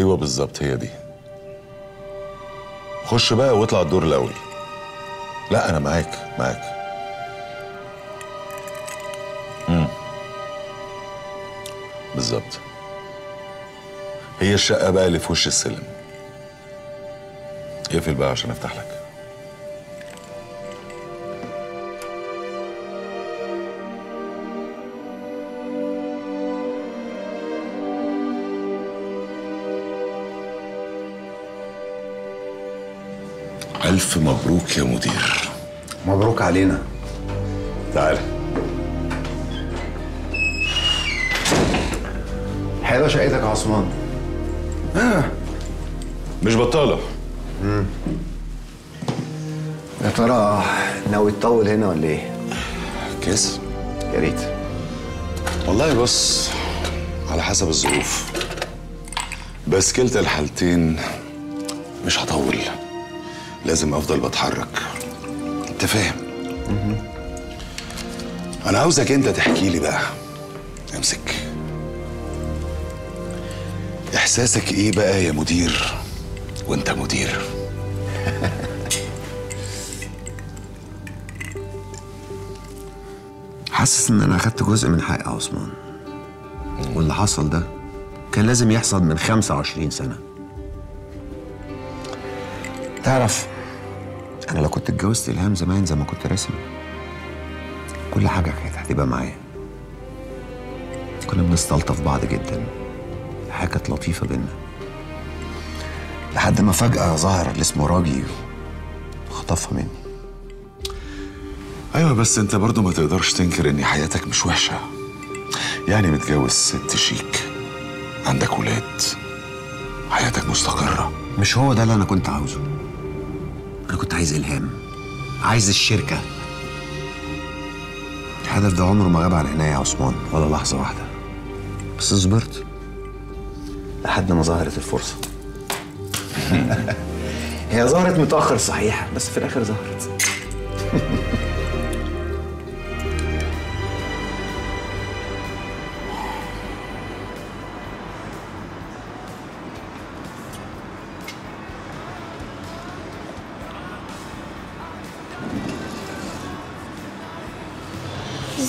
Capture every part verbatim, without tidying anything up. ايوه بالظبط هي دي. خش بقى واطلع الدور الاول. لا انا معاك معاك. امم بالظبط. هي الشقه بقى اللي في وش السلم. اقفل بقى عشان افتح لك. ألف مبروك يا مدير. مبروك علينا. تعالى. حلوة شقتك يا عثمان. آه. مش بطالة. امم يا ترى ناوي تطول هنا ولا إيه؟ كسر. يا ريت. والله بص على حسب الظروف. بس كلتا الحالتين مش هطول. لازم افضل بتحرك. انت فاهم؟ انا عاوزك انت تحكي لي بقى. امسك. احساسك ايه بقى يا مدير وانت مدير؟ حاسس ان انا اخدت جزء من حقي يا عثمان. واللي حصل ده كان لازم يحصل من خمسة وعشرين سنة. تعرف انا لو كنت اتجوزت إلهام زمان زي ما كنت راسم كل حاجه كانت هتبقى معايا. كنا بنستلطف بعض جدا، حاجه كانت لطيفه بينا، لحد ما فجاه ظهر اللي اسمه راجي وخطفها مني. ايوه بس انت برضو ما تقدرش تنكر ان حياتك مش وحشه، يعني متجوز ست شيك، عندك ولاد، حياتك مستقره. مش هو ده اللي انا كنت عاوزه. أنا كنت عايز إلهام، عايز الشركة. الهدف ده عمره ما غاب عن عينيا يا عثمان ولا لحظة واحدة، بس صبرت لحد ما ظهرت الفرصة. هي ظهرت متأخر صحيح، بس في الآخر ظهرت.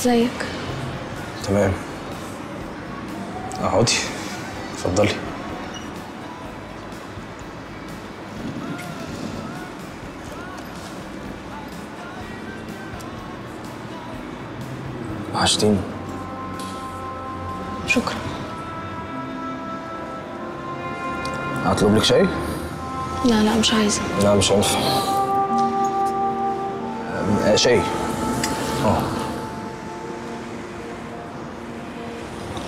ازيك؟ تمام. اقعدي اتفضلي. وحشتيني. شكرا. هطلب لك شاي؟ لا لا مش عايزه. لا مش هينفع. شاي. اه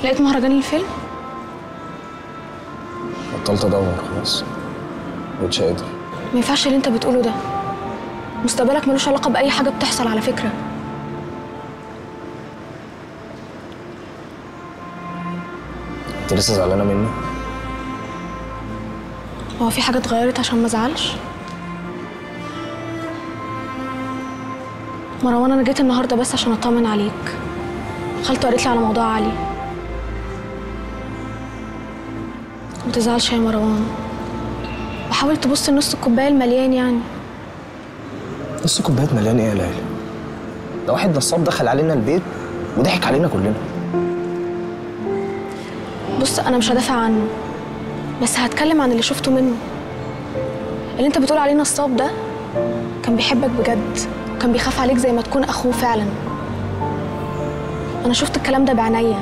لقيت مهرجان الفيلم؟ بطلت ادور خلاص، مبقتش قادر. ما ينفعش اللي انت بتقوله ده، مستقبلك ملوش علاقه باي حاجه بتحصل على فكره. انت لسه زعلانه مني؟ هو في حاجه اتغيرت عشان ما ازعلش؟ مروان انا جيت النهارده بس عشان اطمن عليك. خالته قالت لي على موضوع علي. متزعلش يا مروان، وحاول تبص لنص الكوبايه المليان. يعني نص كوبايه مليان ايه يا ليلى؟ ده واحد نصاب دخل علينا البيت وضحك علينا كلنا. بص انا مش هدافع عنه، بس هتكلم عن اللي شفته منه. اللي انت بتقول عليه نصاب ده كان بيحبك بجد، وكان بيخاف عليك زي ما تكون اخوه فعلا. انا شفت الكلام ده بعينيا،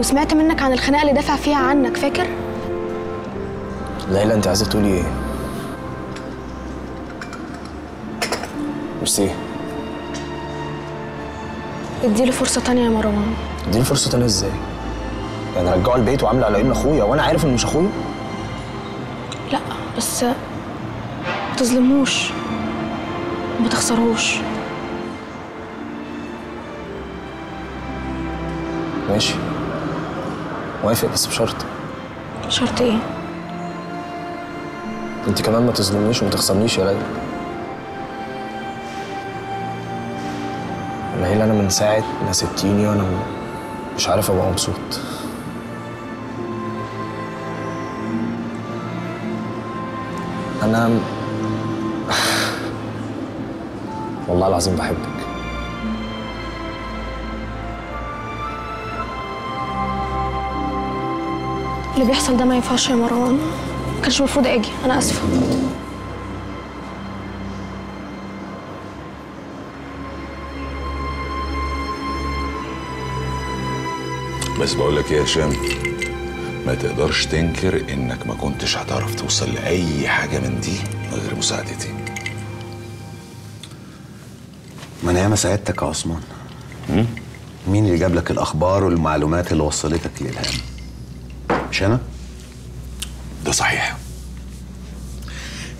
وسمعت منك عن الخناقه اللي دافع فيها عنك، فاكر؟ ليلى انت عايزه تقولي ايه؟ ميرسي. اديله فرصه تانيه يا مروان. اديله فرصه تانيه ازاي؟ يعني رجعه البيت وعامله على انه اخويا وانا عارف انه مش اخويا؟ لا بس ما تظلموش وما تخسروش. ماشي موافق، بس بشرط. شرط ايه؟ انت كمان ما تظلمنيش وما تخسرنيش يا ليلى. ليلى انا من ساعه ما سبتيني وانا مش عارف ابقى مبسوط. أنا والله العظيم بحبك. اللي بيحصل ده ما ينفعش يا مروان، ما كانش المفروض اجي، انا اسفه. بس بقول لك ايه يا هشام، ما تقدرش تنكر انك ما كنتش هتعرف توصل لاي حاجه من دي من غير مساعدتي. ما انا ياما ساعدتك يا عثمان. مين اللي جاب لك الاخبار والمعلومات اللي وصلتك لإلهام؟ مش أنا؟ ده صحيح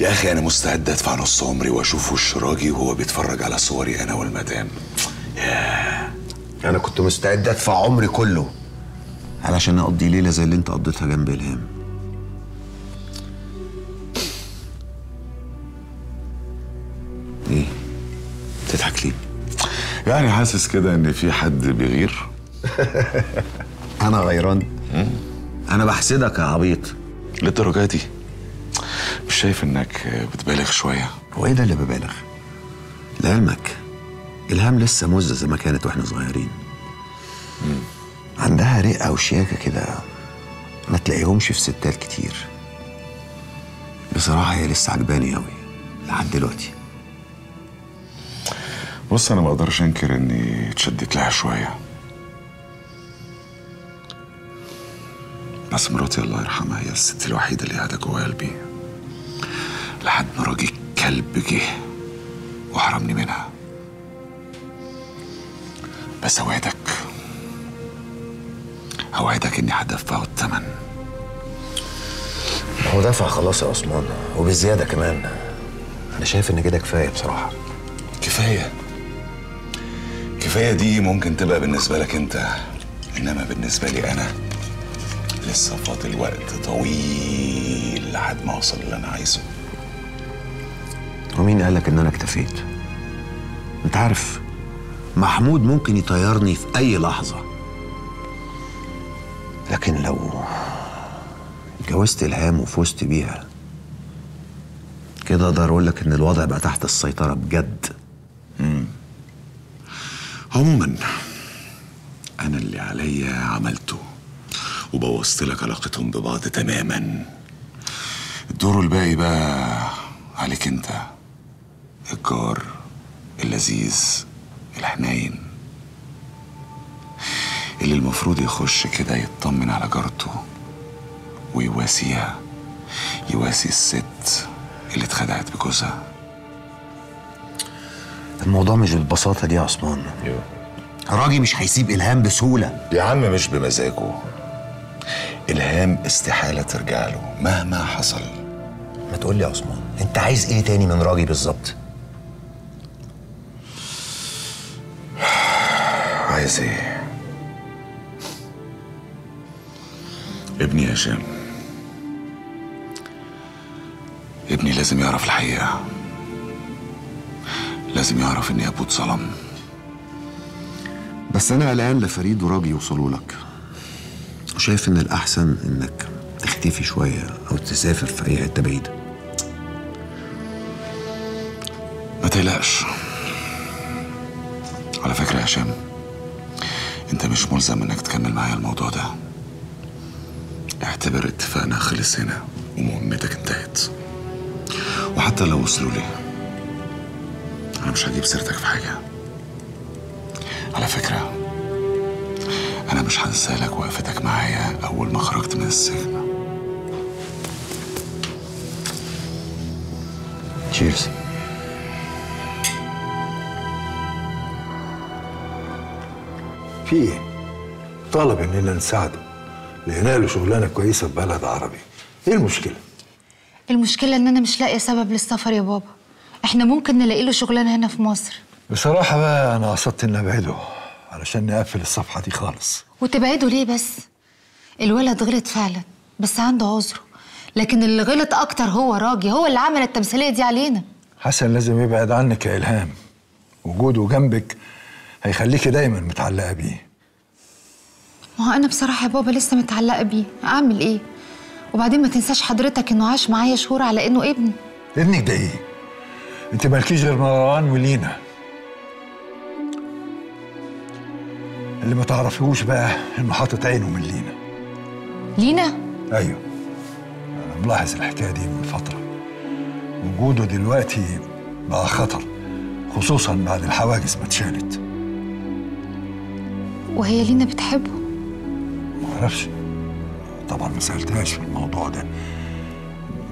يا أخي. أنا مستعد أدفع نص عمري وأشوف وش راجي وهو بيتفرج على صوري أنا والمدام. ياه، أنا كنت مستعد أدفع عمري كله علشان أقضي ليلة زي اللي أنت قضيتها جنب إلهام. إيه؟ بتضحك ليه؟ يعني حاسس كده إن في حد بيغير. أنا غيران؟ أنا بحسدك يا عبيط. للدرجة دي؟ مش شايف إنك بتبالغ شوية؟ هو إيه ده اللي ببالغ؟ لعلمك إلهام لسه مزة زي ما كانت وإحنا صغيرين. مم. عندها رقة وشياكة كده ما تلاقيهمش في ستات كتير. بصراحة هي لسه عجباني أوي لحد دلوقتي. بص، أنا ما أقدرش أنكر إني اتشدت لها شوية. بس مراتي الله يرحمها هي الست الوحيده اللي قاعده جوه قلبي لحد ما راجل كلب جه وحرمني منها. بس اوعدك اوعدك اني هدفعه الثمن. هو دفع خلاص يا عثمان، وبالزياده كمان. انا شايف ان كده كفايه بصراحه. كفايه كفايه دي ممكن تبقى بالنسبه لك انت، انما بالنسبه لي انا لسه فاضل وقت طويل لحد ما اوصل اللي انا عايزه. ومين قالك ان انا اكتفيت؟ انت عارف محمود ممكن يطيرني في اي لحظه، لكن لو اتجوزت الهام وفزت بيها كده اقدر اقول لك ان الوضع بقى تحت السيطره بجد. امم عموما انا اللي عليا عملته وبوظت لك علاقتهم ببعض تماما. الدور الباقي بقى عليك انت، الجار اللذيذ الحنين اللي المفروض يخش كده يطمن على جارته ويواسيها، يواسي الست اللي اتخدعت بجوزها. الموضوع مش بالبساطه دي يا عثمان. راجي مش هيسيب الهام بسهوله يا عم. مش بمزاجه، إلهام استحالة ترجع له مهما حصل. ما تقول لي يا عثمان، أنت عايز إيه تاني من راجي بالظبط؟ عايز إيه؟ ابني هشام، ابني لازم يعرف الحقيقة، لازم يعرف إن أبوه اتظلم. بس أنا قلقان لفريد وراجي يوصلوا لك، وشايف ان الاحسن انك تختفي شويه او تسافر في اي حته بعيده. ما تقلقش. على فكره يا هشام، انت مش ملزم انك تكمل معايا الموضوع ده. اعتبر اتفاقنا خلص هنا ومهمتك انتهت. وحتى لو وصلوا لي انا مش هجيب سيرتك في حاجه. على فكره أنا مش هنسى لك وقفتك معايا أول ما خرجت من السجن. تشيرز. في إيه؟ طلب إننا نساعده، لقينا له شغلانة كويسة في بلد عربي، إيه المشكلة؟ المشكلة إن أنا مش لاقية سبب للسفر يا بابا، إحنا ممكن نلاقي له شغلانة هنا في مصر. بصراحة بقى أنا قصدت إني أبعده علشان نقفل الصفحة دي خالص. وتبعده ليه بس؟ الولد غلط فعلا، بس عنده عذره، لكن اللي غلط أكتر هو راجي، هو اللي عمل التمثيلية دي علينا. حسن لازم يبعد عنك يا إلهام، وجوده جنبك هيخليكي دايما متعلقة بيه. ما هو أنا بصراحة يا بابا لسه متعلقة بيه، أعمل إيه؟ وبعدين ما تنساش حضرتك إنه عاش معايا شهور على إنه ابني. ابنك ده ايه؟ انت مالكيش غير مروان ولينا. اللي ما تعرفيهوش بقى انه حاطط عينه من لينا. لينا؟ ايوه. انا ملاحظ الحكايه دي من فتره. وجوده دلوقتي بقى خطر، خصوصا بعد الحواجز ما اتشالت. وهي لينا بتحبه؟ ما اعرفش. طبعا ما سالتهاش في الموضوع ده.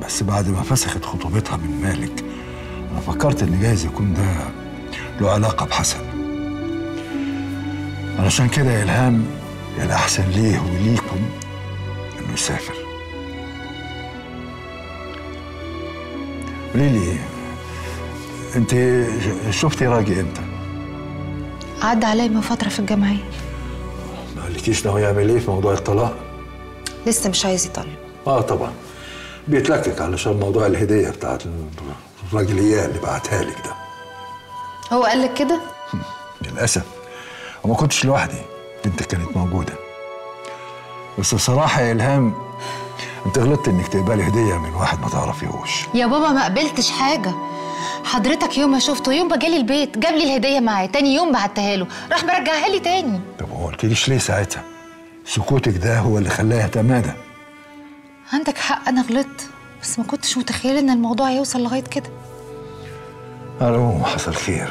بس بعد ما فسخت خطوبتها من مالك انا فكرت ان جايز يكون ده له علاقه بحسن. علشان كده يا إلهام الأحسن ليه وليكم إنه يسافر. قولي لي أنت شفتي راجي إمتى؟ عدى عليا من فترة في الجمعية. ما قالكيش ناوي يعمل إيه في موضوع الطلاق؟ لسه مش عايز يطلق. آه طبعًا بيتلكك علشان موضوع الهدية بتاعت الراجلية اللي بعتها لك ده. هو قال لك كده؟ للأسف. وما كنتش لوحدي، بنتك كانت موجودة. بس بصراحة يا إلهام أنت غلطت إنك تقبلي هدية من واحد ما تعرفيهوش. يا بابا ما قبلتش حاجة. حضرتك يوم ما شفته، يوم ما جالي البيت جاب لي الهدية معايا، تاني يوم بعتها له، راح مرجعها لي تاني. طب هو ما قلتليش ليه ساعتها؟ سكوتك ده هو اللي خلاها تمادى. عندك حق، أنا غلطت، بس ما كنتش متخيلة إن الموضوع هيوصل لغاية كده. على العموم حصل خير.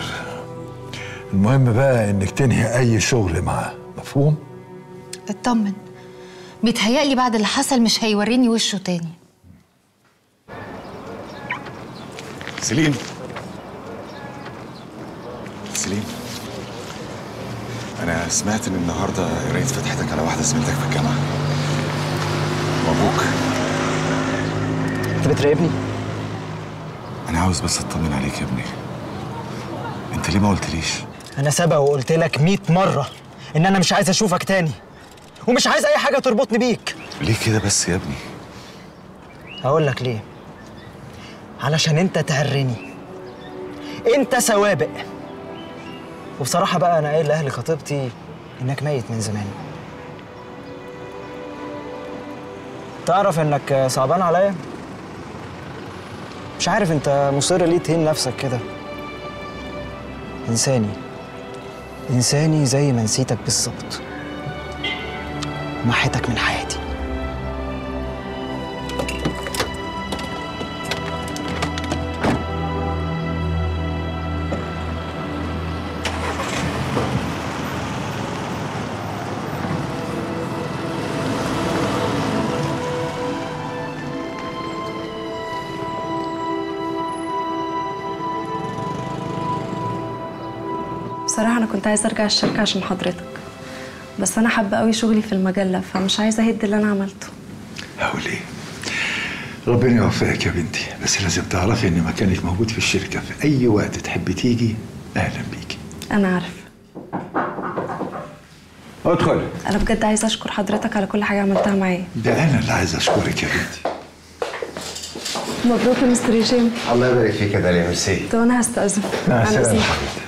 المهم بقى انك تنهي اي شغل معاه، مفهوم؟ اطمن، بيتهيألي بعد اللي حصل مش هيوريني وشه تاني. سليم سليم انا سمعت ان النهارده قريت فتحتك على واحده زميلتك في الجامعه. مبروك. انت بتراقبني؟ انا عاوز بس اطمن عليك يا ابني. انت ليه ما قلتليش؟ أنا سبق وقلت لك مية مرة إن أنا مش عايز أشوفك تاني ومش عايز أي حاجة تربطني بيك. ليه كده بس يا ابني؟ هقول لك ليه. علشان أنت تهرني. أنت سوابق. وبصراحة بقى أنا قايل لأهلي خطيبتي إنك ميت من زمان. تعرف إنك صعبان عليا؟ مش عارف أنت مصر ليه تهين نفسك كده. إنساني إنساني زي ما نسيتك بالظبط. محيتك من حياتي. بصراحة أنا كنت عايزة أرجع الشركة عشان حضرتك، بس أنا حابة أوي شغلي في المجلة فمش عايزة أهد اللي أنا عملته. هقول إيه؟ ربنا يوفقك يا بنتي، بس لازم تعرفي إن مكانك موجود في الشركة، في أي وقت تحبي تيجي أهلا بيكي. أنا عارفة. ادخلي. أنا بجد عايزة أشكر حضرتك على كل حاجة عملتها معايا. ده أنا اللي عايزة أشكرك يا بنتي. مبروك يا مستر هشام. الله يبارك فيك يا دالية، ميرسي. طب أنا هستأذن. مع السلامة حبيبتي.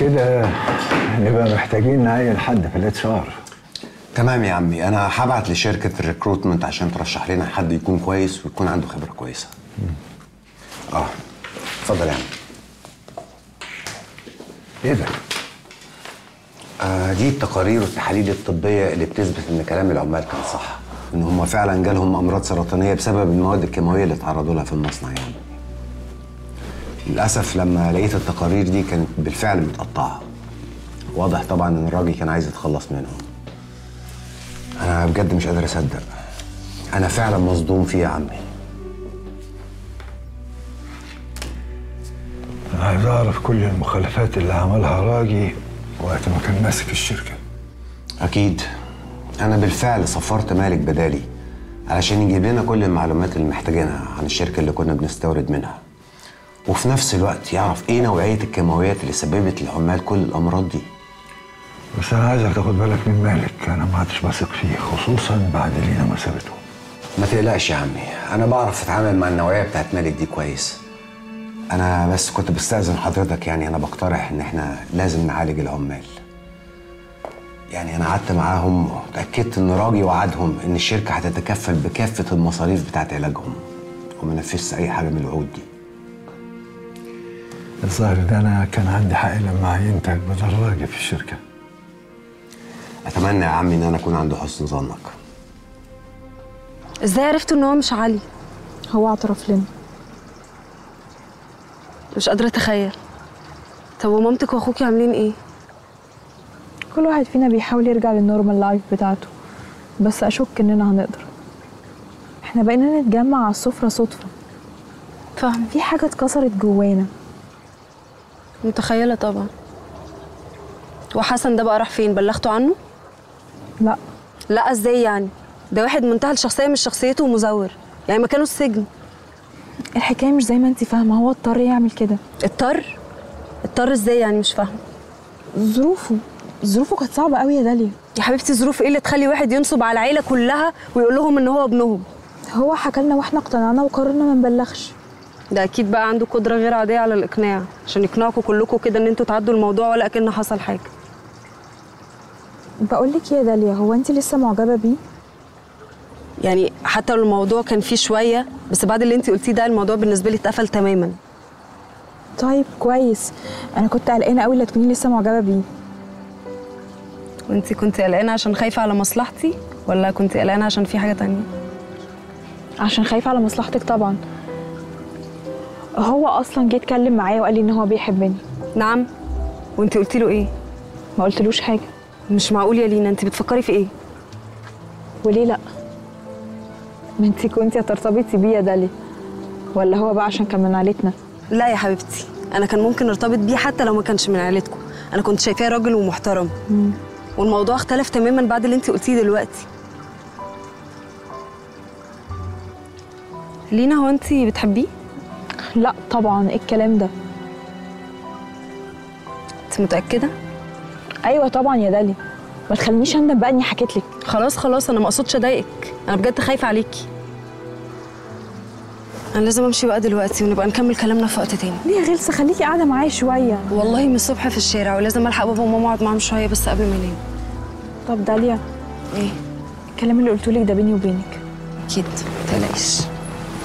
كده نبقى محتاجين نعين حد في الاتش ار. تمام يا عمي، انا هبعت لشركه الريكروتمنت عشان ترشح لنا حد يكون كويس ويكون عنده خبره كويسه. مم. اه اتفضل يا عم. ايه ده؟ آه دي التقارير والتحاليل الطبيه اللي بتثبت ان كلام العمال كان صح، ان هم فعلا جالهم امراض سرطانيه بسبب المواد الكيماويه اللي اتعرضوا لها في المصنع يعني. للأسف لما لقيت التقارير دي كانت بالفعل متقطعة. واضح طبعا إن الراجل كان عايز يتخلص منهم. أنا بجد مش قادر أصدق. أنا فعلا مصدوم فيه يا عمي. أنا عايز أعرف كل المخالفات اللي عملها راجي وقت ما كان ماسك الشركة. أكيد. أنا بالفعل صفرت مالك بدالي علشان يجيب لنا كل المعلومات اللي محتاجينها عن الشركة اللي كنا بنستورد منها. وفي نفس الوقت يعرف ايه نوعية الكيماويات اللي سببت للعمال كل الأمراض دي. بس أنا عايزك تاخد بالك من مالك، أنا ما عدتش بثق فيه خصوصًا بعد لينا ما سابته. ما تقلقش يا عمي، أنا بعرف أتعامل مع النوعية بتاعت مالك دي كويس. أنا بس كنت بستأذن حضرتك يعني، أنا بقترح إن إحنا لازم نعالج العمال. يعني انا قعدت معاهم وتاكدت ان راجي وعدهم ان الشركه هتتكفل بكافه المصاريف بتاعت علاجهم وما نفذش اي حاجه من الوعود دي. الظاهر ده انا كان عندي حق لما عينتك بدل راجي في الشركه. اتمنى يا عمي ان انا اكون عند حسن ظنك. ازاي عرفتوا ان هو مش علي؟ هو اعترف لنا. مش قادره اتخيل. طب ومامتك واخوك عاملين ايه؟ كل واحد فينا بيحاول يرجع للنورمال لايف بتاعته، بس اشك اننا هنقدر. احنا بقينا نتجمع على السفره صدفه. فاهمه. في حاجه اتكسرت جوانا. متخيله طبعا. وحسن ده بقى راح فين؟ بلغتوا عنه؟ لا. لا ازاي يعني؟ ده واحد منتهى الشخصيه، مش شخصيته ومزور، يعني مكانه السجن. الحكايه مش زي ما انت فاهمه، هو اضطر يعمل كده. اضطر؟ اضطر ازاي يعني؟ مش فاهمه. ظروفه ظروفه كانت صعبه قوي يا داليا. يا حبيبتي ظروف ايه اللي تخلي واحد ينصب على العيله كلها ويقول لهم ان هو ابنهم؟ هو حكى لنا واحنا اقتنعنا وقررنا ما نبلغش. ده اكيد بقى عنده قدره غير عاديه على الاقناع عشان يقنعكم كلكم كده ان انتوا تعدوا الموضوع ولا كأن حصل حاجه. بقول لك يا داليا، هو انت لسه معجبه بيه؟ يعني حتى لو الموضوع كان فيه شويه، بس بعد اللي انت قلتيه ده الموضوع بالنسبه لي اتقفل تماما. طيب كويس، انا كنت قلقانه قوي لا تكوني لسه معجبه بيه. وانتي كنت قلقانه عشان خايفه على مصلحتي ولا كنت قلقانه عشان في حاجه تانية؟ عشان خايفه على مصلحتك طبعا. هو اصلا جه اتكلم معايا وقال لي ان هو بيحبني. نعم، وانتي قلتي له ايه؟ ما قلتلوش حاجه. مش معقول يا لينا، انتي بتفكري في ايه؟ وليه لا؟ ما انتي كنتي هترتبطي بيه يا داليا، ولا هو بقى عشان كان من عيلتنا؟ لا يا حبيبتي، انا كان ممكن ارتبط بيه حتى لو ما كانش من عيلتكم، انا كنت شايفاه راجل ومحترم. مم. والموضوع اختلف تماما بعد اللي انت قلتيه دلوقتي. لينا، هو انت بتحبيه؟ لا طبعا، ايه الكلام ده؟ انت متاكده؟ ايوه طبعا يا داليا، ما تخلينيش اندم بقى اني حكيت لك. خلاص خلاص، انا ما اقصدش اضايقك، انا بجد خايفه عليكي. أنا لازم أمشي بقى دلوقتي ونبقى نكمل كلامنا في وقت تاني. ليه يا غلسة؟ خليكي قاعدة معايا شوية. والله من الصبح في الشارع ولازم ألحق بابا وماما أقعد معاهم شوية بس قبل ما أنام. طب داليا. إيه؟ الكلام اللي قلتولك ده بيني وبينك. أكيد، ما تقلقيش.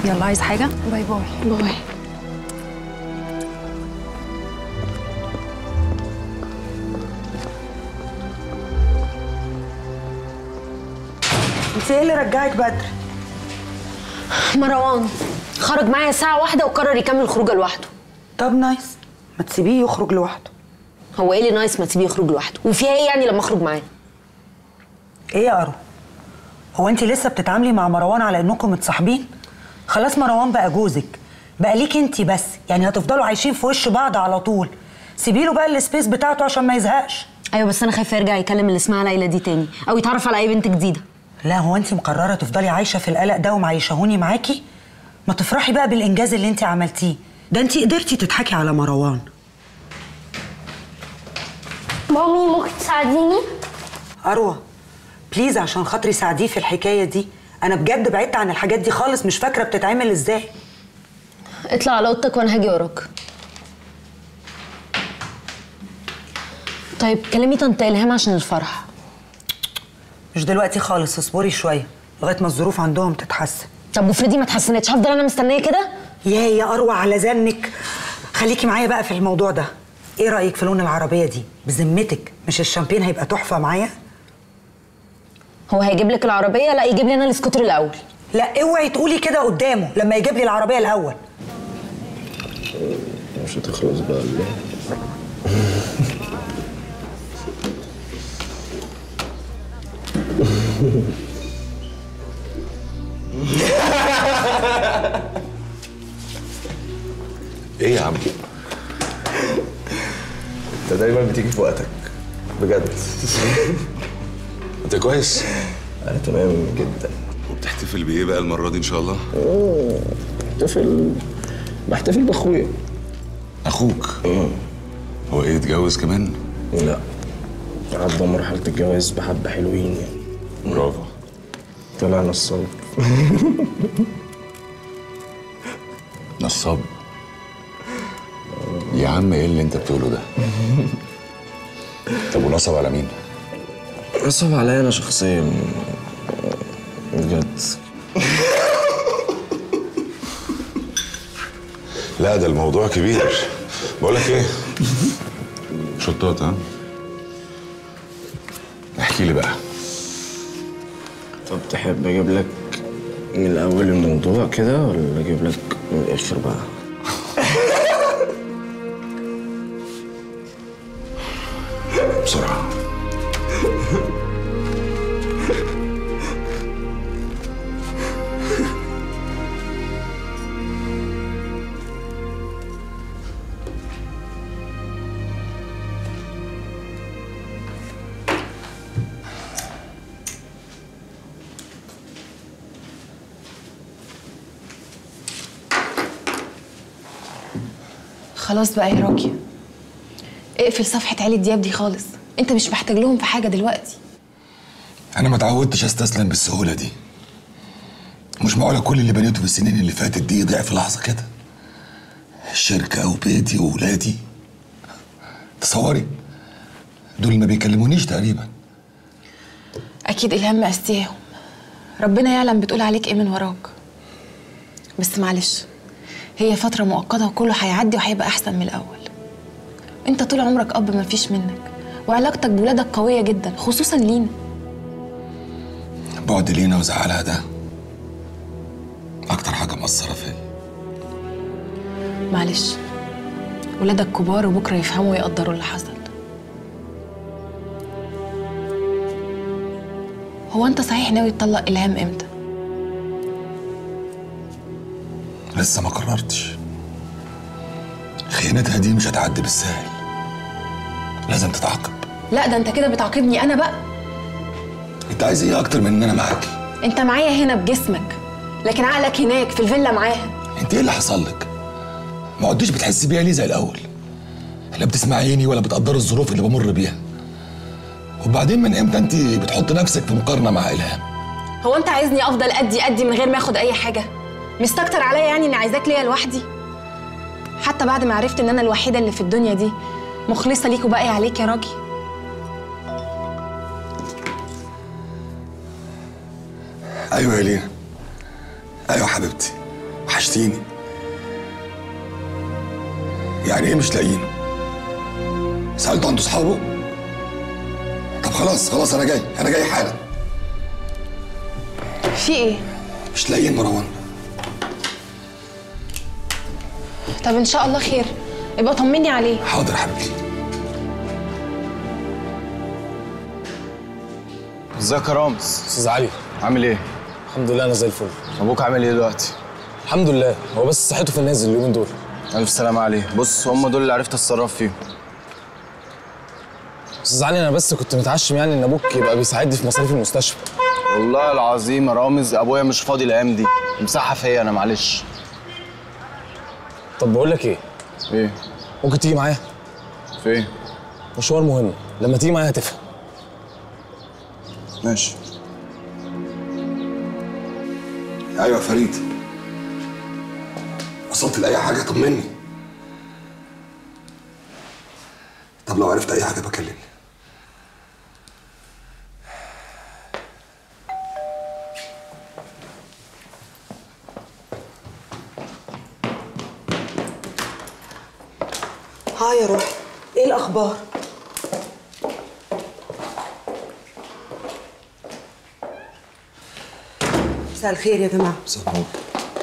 يلا، عايز حاجة؟ باي باي. باي. أنت إيه اللي رجعك بدري؟ مروان خرج معايا ساعة واحدة وقرر يكمل خروجه لوحده. طب نايس، ما تسيبيه يخرج لوحده. هو ايه اللي نايس ما تسيبيه يخرج لوحده؟ وفيها ايه يعني لما اخرج معاه؟ ايه يا أروى؟ هو انت لسه بتتعاملي مع مروان على انكم متصاحبين؟ خلاص مروان بقى جوزك، بقى ليك انت بس، يعني هتفضلوا عايشين في وش بعض على طول. سيبيله بقى السبيس بتاعته عشان ما يزهقش. ايوه بس انا خايفه يرجع يكلم اللي اسمها ليلى دي تاني او يتعرف على اي بنت جديده. لا، هو انت مقرره تفضلي عايشه في القلق ده ومعيشهوني معاكي؟ ما تفرحي بقى بالانجاز اللي انت عملتيه ده، انت قدرتي تضحكي على مروان. مامي ممكن تساعديني؟ اروى بليز، عشان خاطري ساعديه في الحكايه دي، انا بجد بعدت عن الحاجات دي خالص، مش فاكره بتتعمل ازاي. اطلع على اوضتك وانا هاجي وراك. طيب كلمي طنط الهام عشان الفرح. مش دلوقتي خالص، اصبري شويه لغايه ما الظروف عندهم تتحسن. طب وفريدي ما اتحسنتش، هفضل انا مستنيه كده؟ يا يا اروى على زنك، خليكي معايا بقى في الموضوع ده. ايه رايك في لون العربيه دي؟ بذمتك مش الشامبين هيبقى تحفه معايا؟ هو هيجيب لك العربيه؟ لا، يجيب لي انا السكوتر الاول. لا اوعي تقولي كده قدامه، لما يجيب لي العربيه الاول. مش هتخلص بقى اللي ايه يا عم؟ انت دايما بتيجي في وقتك بجد. انت كويس؟ انا تمام جدا. وبتحتفل بايه بقى المره دي ان شاء الله؟ بحتفل بحتفل باخويا. اخوك؟ امم. هو ايه، اتجوز كمان؟ لا، عدى مرحله الجواز بحبه حلوين يعني. برافو، طلع نصاب. نصاب؟ يا عم ايه اللي انت بتقوله ده؟ طب ونصب على مين؟ صعب عليا انا شخصيا بجد. لا ده الموضوع كبير. بقول لك ايه؟ شطات ها؟ احكي لي بقى. طب تحب اجيب لك من الاول الموضوع كده ولا اجيب لك من الاخر بقى؟ بسرعه. خلاص بقى يا راجي، اقفل صفحة علي الدياب دي خالص، انت مش محتاج لهم في حاجة دلوقتي. أنا ما تعودتش أستسلم بالسهولة دي. مش معقولة كل اللي بنيته في السنين اللي فاتت دي يضيع في لحظة كده. الشركة وبيتي وولادي، تصوري دول ما بيكلمونيش تقريبا. أكيد إلهام مقسياهم، ربنا يعلم بتقول عليك إيه من وراك. بس معلش، هي فترة مؤقتة وكله هيعدي وهيبقى أحسن من الأول. أنت طول عمرك أب ما فيش منك، وعلاقتك بولادك قوية جدا، خصوصا لينا. بعد لينا وزعلها ده أكتر حاجة مأثرة فيا. معلش، ولادك كبار وبكرة يفهموا ويقدروا اللي حصل. هو أنت صحيح ناوي تطلق إلهام إمتى؟ لسه ما قررتش. خيانتها دي مش هتعدي بالسهل، لازم تتعاقب. لا ده أنت كده بتعاقبني أنا بقى. انت عايز ايه اكتر من ان انا معاكي؟ انت معايا هنا بجسمك، لكن عقلك هناك في الفيلا معاها. انت ايه اللي حصل لك؟ ما عدتيش بتحسي بيها ليه زي الاول؟ لا بتسمعيني ولا بتقدري الظروف اللي بمر بيها. وبعدين من امتى انت بتحط نفسك في مقارنه مع الهام؟ هو انت عايزني افضل ادي ادي من غير ما اخد اي حاجه؟ مستكتر عليا يعني اني عايزاك ليا لوحدي؟ حتى بعد ما عرفت ان انا الوحيده اللي في الدنيا دي مخلصه ليك وباقي عليك يا راجي. ايوه يا لينا، ايوه حبيبتي، وحشتيني. يعني ايه مش لاقيينه؟ سالته عنده اصحابه؟ طب خلاص خلاص انا جاي، انا جاي حالا. في ايه؟ مش لاقيين مروان. طب ان شاء الله خير، ابقى طمني عليه. حاضر حبيبتي. ازيك يا رامز؟ استاذ علي عامل ايه؟ الحمد لله انا زي الفل. ابوك عامل ايه دلوقتي؟ الحمد لله، هو بس صحته في النازل اليومين دول. الف سلامه عليه. بص هم دول اللي عرفت اتصرف فيهم. استاذ علي انا بس كنت متعشم يعني ان ابوك يبقى بيساعدني في مصاريف المستشفى. والله العظيم يا رامز ابويا مش فاضي الايام دي، مسحه فيا انا معلش. طب بقول لك ايه؟ ايه؟ ممكن تيجي معايا؟ فين؟ مشوار مهم، لما تيجي معايا هتفهم. ماشي. ايوه فريد، وصلت لاي حاجه طمني. طب لو عرفت اي حاجه بكلمني. هاي يا روحي، ايه الاخبار؟ مساء الخير يا جماعه. مساء النور.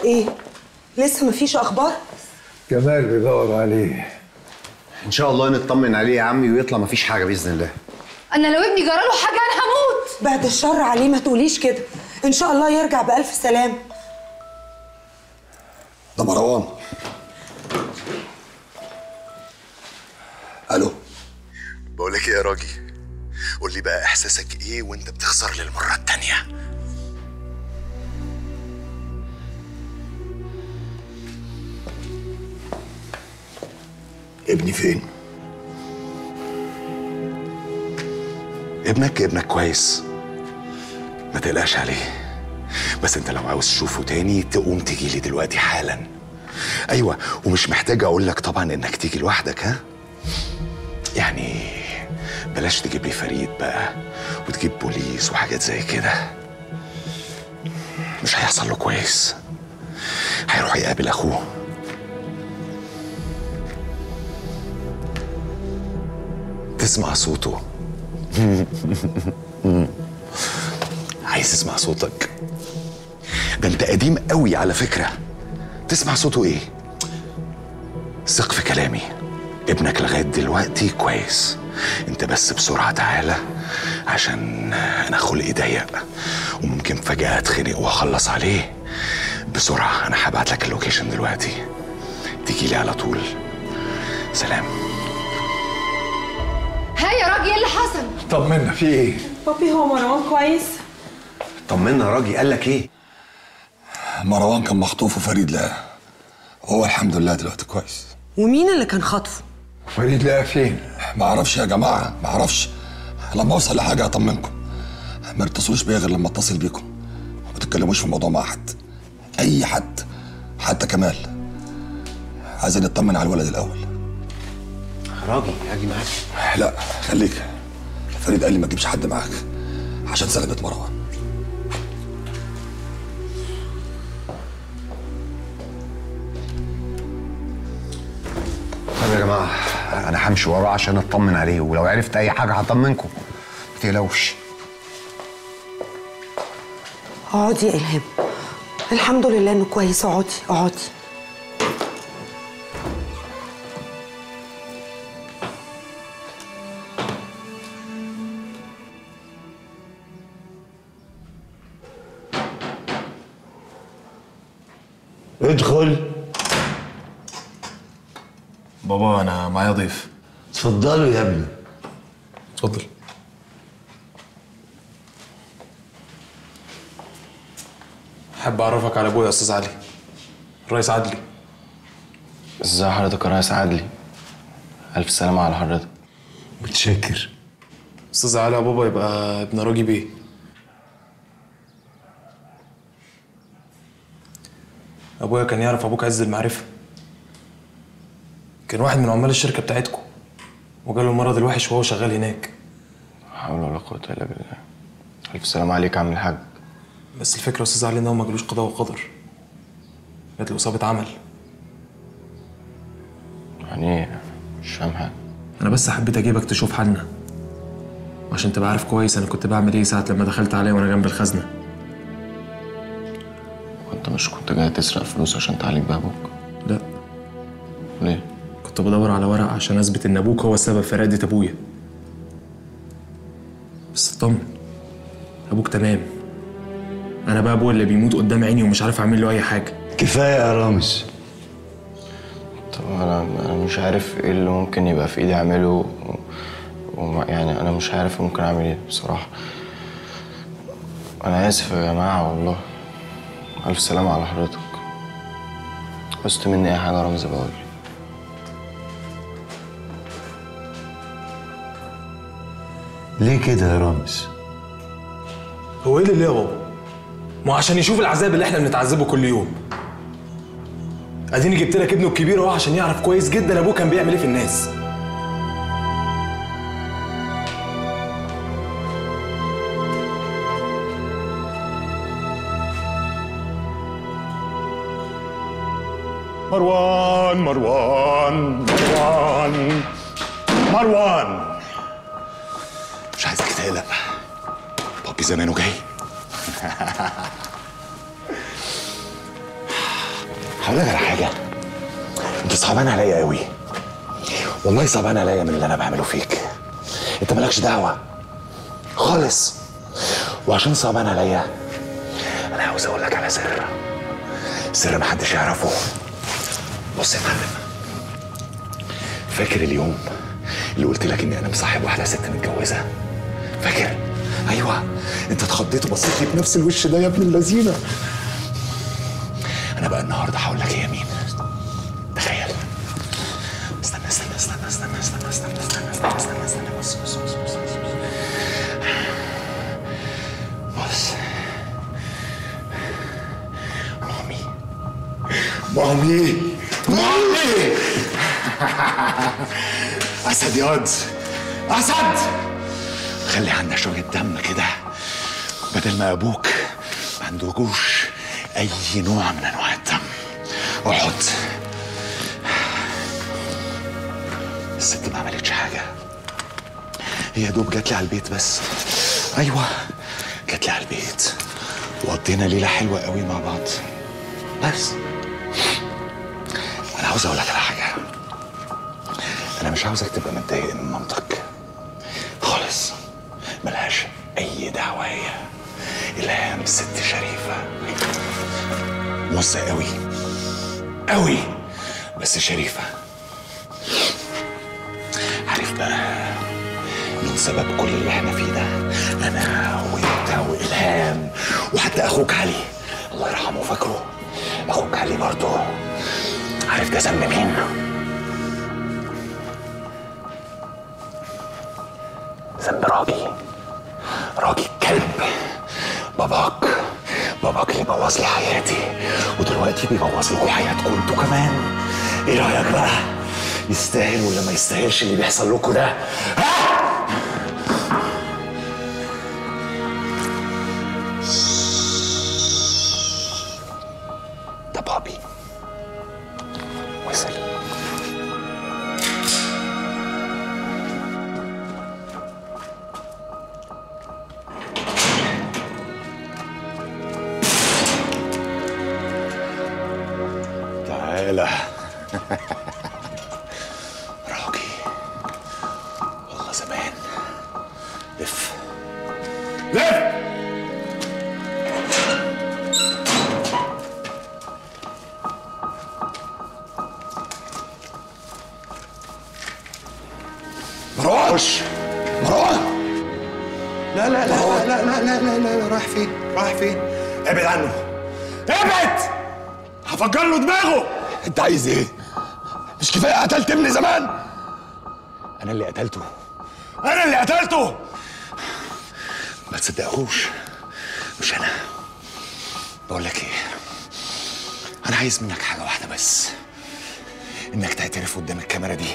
ايه؟ لسه مفيش اخبار؟ جمال بيدور عليه. ان شاء الله نطمن عليه يا عمي ويطلع مفيش حاجه باذن الله. انا لو ابني جراله حاجه انا هموت. بعد الشر عليه ما تقوليش كده، ان شاء الله يرجع بالف سلامه. ده مروان. الو. بقول لك ايه يا راجي؟ قول لي بقى احساسك ايه وانت بتخسر للمره الثانيه؟ ابني فين؟ ابنك ابنك كويس، ما تقلقش عليه. بس انت لو عاوز تشوفه تاني تقوم تيجي لي دلوقتي حالا. ايوه ومش محتاج اقول لك طبعا انك تيجي لوحدك. ها يعني بلاش تجيب لي فريد بقى وتجيب بوليس وحاجات زي كده، مش هيحصل له كويس. هيروح يقابل اخوه. تسمع صوته. عايز تسمع صوتك؟ ده انت قديم قوي على فكرة. تسمع صوته ايه؟ ثق في كلامي، ابنك لغاية دلوقتي كويس. انت بس بسرعة تعالى عشان انا خلقي ضيق وممكن فجأة اتخنق واخلص عليه. بسرعة، انا هبعت لك اللوكيشن دلوقتي، تيجي لي على طول. سلام. ها يا راجي، ايه اللي حصل؟ طمنا، في ايه؟ بابي هو مروان كويس؟ طمنا يا راجي، قال لك ايه؟ مروان كان مخطوف وفريد لقاه، وهو الحمد لله دلوقتي كويس. ومين اللي كان خاطفه؟ فريد لقاه فين؟ معرفش يا جماعه، معرفش. لما اوصل لحاجه هطمنكم. ما اتصلوش بيا غير لما اتصل بيكم. ما تتكلموش في الموضوع مع حد، اي حد، حتى كمال. عايزين نطمن على الولد الاول. راجي هاجي معاك؟ لا خليك، فريد قال لي ما تجيبش حد معاك عشان سلامة مروان. طب يا جماعه انا همشي وراه عشان اطمن عليه، ولو عرفت اي حاجه هطمنكم، ما تقلقوش. اقعدي يا الهام، الحمد لله انه كويس. اقعدي اقعدي. ادخل. بابا انا معايا ضيف. اتفضلوا يا ابني. اتفضل. حب اعرفك على ابويا يا استاذ علي، الريس عدلي. ازي حضرتك يا ريس عدلي؟ الف سلامه على حضرتك. متشكر. استاذ علي يا بابا يبقى ابن راجي بيه. ابويا كان يعرف ابوك عز المعرفه، كان واحد من عمال الشركه بتاعتكم وجاله المرض الوحش وهو شغال هناك. لا حول ولا قوه الا بالله. الف سلامه عليك يا عم الحاج. بس الفكره يا استاذ علي ان هو ما جالوش قضاء وقدر، جات له اصابه عمل. يعني مش فاهم حاجه. انا بس حبيت اجيبك تشوف حالنا، وعشان تبقى عارف كويس انا كنت بعمل ايه ساعه لما دخلت عليه وانا جنب الخزنه. وانت مش كنت جاي تسرق فلوس عشان تعالج بيها ابوك؟ لا. ليه؟ كنت بدور على ورق عشان اثبت ان ابوك هو السبب في رقدة ابويا. بس اطمن، ابوك تمام. انا بقى ابويا اللي بيموت قدام عيني ومش عارف اعمل له اي حاجه. كفايه يا رامز. طب انا انا مش عارف ايه اللي ممكن يبقى في ايدي اعمله، ويعني انا مش عارف ممكن اعمل ايه بصراحه. انا اسف يا جماعه والله. الف سلامه على حضرتك. قصت مني اي حاجه يا رامز بقول لي. ليه كده يا رامز؟ هو ايه اللي ليه يا بابا؟ ما عشان يشوف العذاب اللي احنا بنتعذبه كل يوم. اديني جبت لك ابنه الكبير اهو عشان يعرف كويس جدا ابوه كان بيعمل ايه في الناس. مروان مروان مروان مروان. مش عايزك تقلق، بابي زمانه جاي. هقول لك على حاجه، انت صعبان عليا قوي والله، صعبان عليا من اللي انا بعمله فيك. انت مالكش دعوه خالص، وعشان صعبان عليا انا عاوز اقول لك على سر، سر محدش يعرفه. بص يا معلم، فاكر اليوم اللي قلت لك اني انا مصاحب واحده ست متجوزه؟ فاكر؟ ايوه. انت اتخضيت وبصيت لي بنفس الوش ده يا ابن اللذينه. انا بقى النهارده هقول لك هي مين. تخيل. استنى استنى استنى استنى استنى استنى استنى استنى استنى استنى بص بص بص بص بص. مامي مامي مامي. اسد ياض. اسد خلي عنا شويه دم كده بدل ما ابوك ما عندوش اي نوع من انواع الدم. اقعد. الست ما عملتش حاجه، هي دوب جات لي على البيت بس. ايوه جات لي على البيت وقضينا ليله حلوه قوي مع بعض. بس انا عاوز اقول لك على حاجه، انا مش عاوزك تبقى متضايق من مامتك خالص، ملهاش اي دعوه. هي إلهام ست شريفه، موزه قوي قوي بس شريفه. عارف بقى مين سبب كل اللي احنا فيه ده؟ انا وانت وإلهام وحتى اخوك علي، الله يرحمه. فاكره اخوك علي برضه؟ عارف ده ذنب مين؟ ذنب راجي. راجي الكلب، باباك باباك اللي بوظ لي حياتي ودلوقتي بيبوظ لكم حياتكم انتوا كمان. ايه رايك بقى؟ يستاهل ولا ما يستاهلش اللي بيحصل لكم ده؟ ها؟ عايز ايه؟ مش كفايه قتلت ابني زمان؟ انا اللي قتلته، انا اللي قتلته. ما تصدقوش، مش انا. بقول لك ايه، انا عايز منك حاجه واحده بس، انك تعترف قدام الكاميرا دي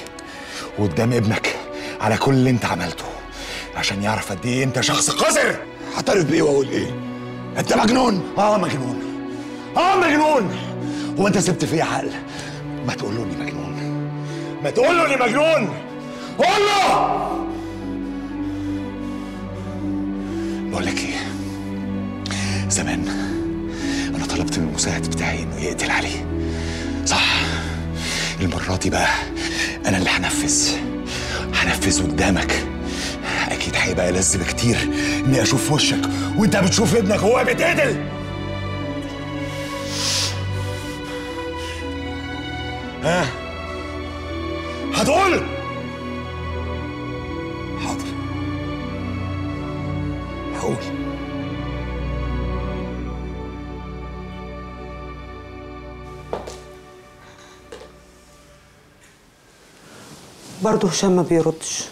وقدام ابنك على كل اللي انت عملته، عشان يعرف قد ايه انت شخص قذر. هعترف بايه واقول ايه؟ انت مجنون. اه مجنون، اه مجنون. هو انت سبت فيا عقل؟ ما تقول له اني مجنون، ما تقول له اني مجنون. قول له. بقول لك ايه، زمان انا طلبت من المساعد بتاعي انه يقتل علي، صح؟ المره دي بقى انا اللي هنفذ، هنفذ قدامك. اكيد هيبقى لذ بكتير اني اشوف وشك وانت بتشوف ابنك وهو بيتقتل. ها؟ هتقول؟ حاضر هقول. برضه هشام ما بيردش.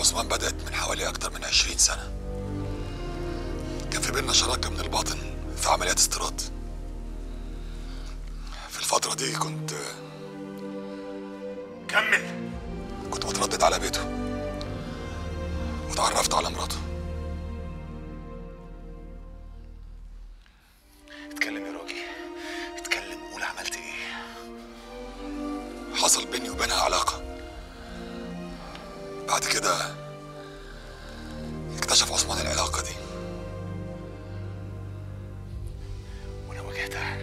عثمان بدأت من حوالي أكتر من عشرين سنة. كان في بيننا شراكة من الباطن في عمليات استيراد. في الفترة دي كنت كمل كنت متردد على بيته وتعرفت على مراته. اتكلم يا راجل، اتكلم وقول عملت ايه. حصل بيني وبينها علاقة. بعد كده اكتشف عثمان العلاقة دي وانا واجهتها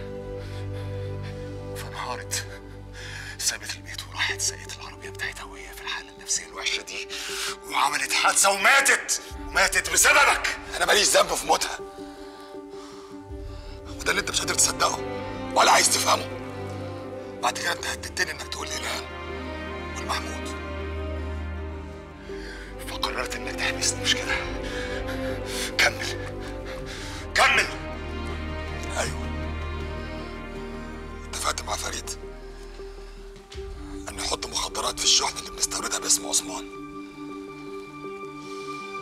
فانهارت. سابت البيت وراحت سقت العربية بتاعتها وهي في الحالة اللي النفسية الوحشة دي وعملت حادثة وماتت وماتت بسببك. أنا ماليش ذنب في موتها، وده اللي أنت مش قادر تصدقه ولا عايز تفهمه. بعد كده أنت هددتني إنك تقول لي إلهام والمحمود، فقررت إنك تحبسني، مش كده؟ كمل كمل. أيوه، اتفقت مع فريد أن نحط مخدرات في الشحنة اللي بنستوردها باسم عثمان،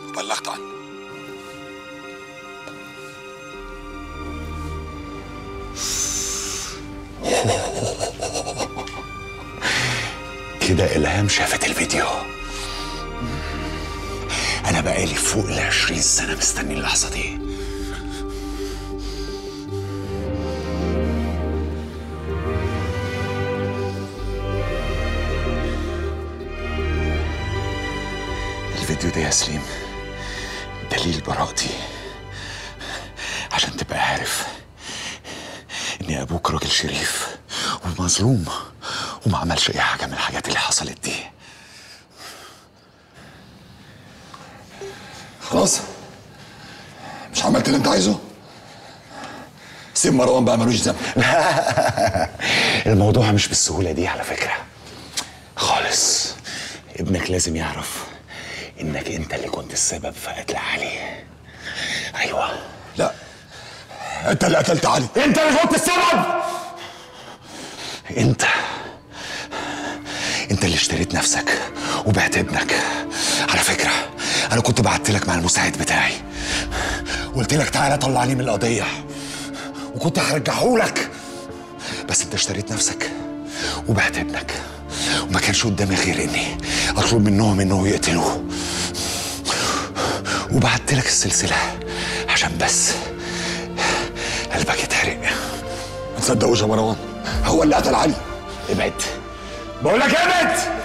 وبلغت عنه. كده إلهام شافت الفيديو. أنا بقالي فوق العشرين سنة مستني اللحظة دي. الفيديو ده يا سليم دليل براءتي، عشان تبقى عارف ان ابوك راجل شريف ومظلوم وما عملش اي حاجه من الحاجات اللي حصلت دي. خلاص، مش عملت اللي انت عايزه، سيب مروان بقى ملوش ذنب. الموضوع مش بالسهوله دي على فكره خالص. ابنك لازم يعرف انك انت اللي كنت السبب في قتل علي. ايوه. لا، انت اللي قتلت علي، انت اللي كنت السبب. انت انت اللي اشتريت نفسك وبعت ابنك. على فكره انا كنت بعت لك مع المساعد بتاعي وقلت لك تعالى طلعني من القضيه وكنت هرجعه لك، بس انت اشتريت نفسك وبعت ابنك وما كانش قدامي غير اني اطلب منهم انه يقتلوه، وبعت لك السلسله عشان بس قلبك يتحرق. ما تصدقوش يا مروان، هو اللي قتل علي. ابعد، بقول لك ابعد.